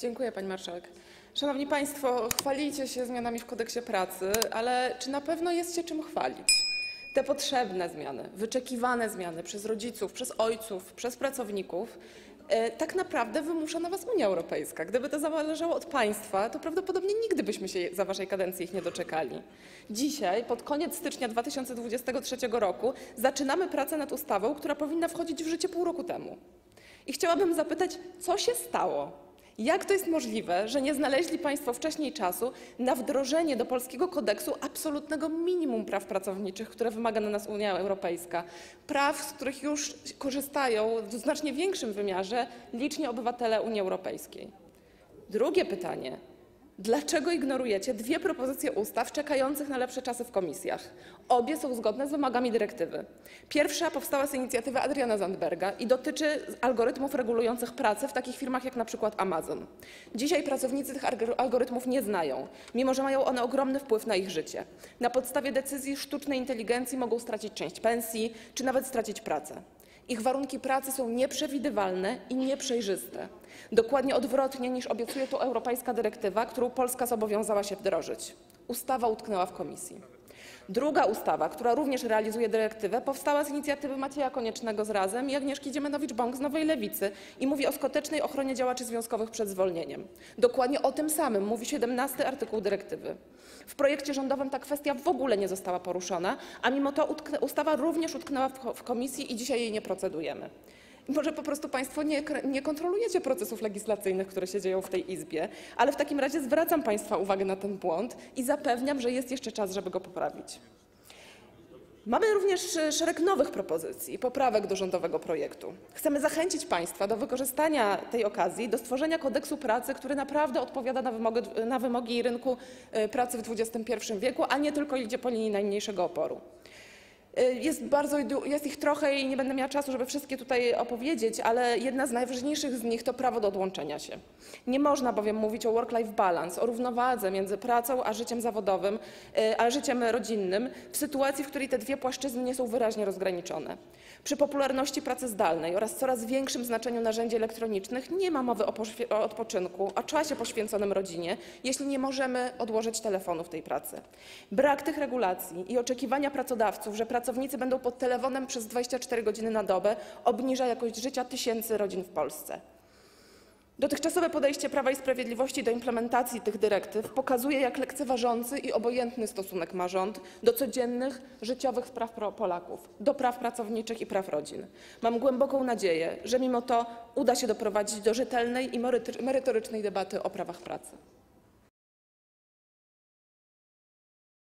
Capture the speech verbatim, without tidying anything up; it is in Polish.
Dziękuję, pani marszałek. Szanowni państwo, chwalicie się zmianami w kodeksie pracy, ale czy na pewno jest się czym chwalić? Te potrzebne zmiany, wyczekiwane zmiany przez rodziców, przez ojców, przez pracowników tak naprawdę wymusza na was Unia Europejska. Gdyby to zależało od państwa, to prawdopodobnie nigdy byśmy się za waszej kadencji ich nie doczekali. Dzisiaj, pod koniec stycznia dwa tysiące dwudziestego trzeciego roku, zaczynamy pracę nad ustawą, która powinna wchodzić w życie pół roku temu. I chciałabym zapytać, co się stało? Jak to jest możliwe, że nie znaleźli państwo wcześniej czasu na wdrożenie do polskiego kodeksu absolutnego minimum praw pracowniczych, które wymaga na nas Unia Europejska? Praw, z których już korzystają w znacznie większym wymiarze liczni obywatele Unii Europejskiej. Drugie pytanie. Dlaczego ignorujecie dwie propozycje ustaw czekających na lepsze czasy w komisjach? Obie są zgodne z wymogami dyrektywy. Pierwsza powstała z inicjatywy Adriana Zandberga i dotyczy algorytmów regulujących pracę w takich firmach jak na przykład Amazon. Dzisiaj pracownicy tych algorytmów nie znają, mimo że mają one ogromny wpływ na ich życie. Na podstawie decyzji sztucznej inteligencji mogą stracić część pensji, czy nawet stracić pracę. Ich warunki pracy są nieprzewidywalne i nieprzejrzyste. Dokładnie odwrotnie niż obiecuje to europejska dyrektywa, którą Polska zobowiązała się wdrożyć. Ustawa utknęła w komisji. Druga ustawa, która również realizuje dyrektywę, powstała z inicjatywy Macieja Koniecznego z Razem i Agnieszki Dziemianowicz-Bąk z Nowej Lewicy i mówi o skutecznej ochronie działaczy związkowych przed zwolnieniem. Dokładnie o tym samym mówi siedemnasty artykuł dyrektywy. W projekcie rządowym ta kwestia w ogóle nie została poruszona, a mimo to ustawa również utknęła w komisji i dzisiaj jej nie procedujemy. Może po prostu państwo nie, nie kontrolujecie procesów legislacyjnych, które się dzieją w tej Izbie, ale w takim razie zwracam państwa uwagę na ten błąd i zapewniam, że jest jeszcze czas, żeby go poprawić. Mamy również szereg nowych propozycji i poprawek do rządowego projektu. Chcemy zachęcić państwa do wykorzystania tej okazji do stworzenia kodeksu pracy, który naprawdę odpowiada na wymogi, na wymogi rynku pracy w dwudziestym pierwszym wieku, a nie tylko idzie po linii najmniejszego oporu. Jest, bardzo, jest ich trochę i nie będę miała czasu, żeby wszystkie tutaj opowiedzieć, ale jedna z najważniejszych z nich to prawo do odłączenia się. Nie można bowiem mówić o work-life balance, o równowadze między pracą a życiem zawodowym, a życiem rodzinnym w sytuacji, w której te dwie płaszczyzny nie są wyraźnie rozgraniczone. Przy popularności pracy zdalnej oraz coraz większym znaczeniu narzędzi elektronicznych nie ma mowy o, o odpoczynku, o czasie poświęconym rodzinie, jeśli nie możemy odłożyć telefonu w tej pracy. Brak tych regulacji i oczekiwania pracodawców, że praca Pracownicy będą pod telefonem przez dwadzieścia cztery godziny na dobę, obniża jakość życia tysięcy rodzin w Polsce. Dotychczasowe podejście Prawa i Sprawiedliwości do implementacji tych dyrektyw pokazuje, jak lekceważący i obojętny stosunek ma rząd do codziennych, życiowych spraw Polaków, do praw pracowniczych i praw rodzin. Mam głęboką nadzieję, że mimo to uda się doprowadzić do rzetelnej i merytorycznej debaty o prawach pracy.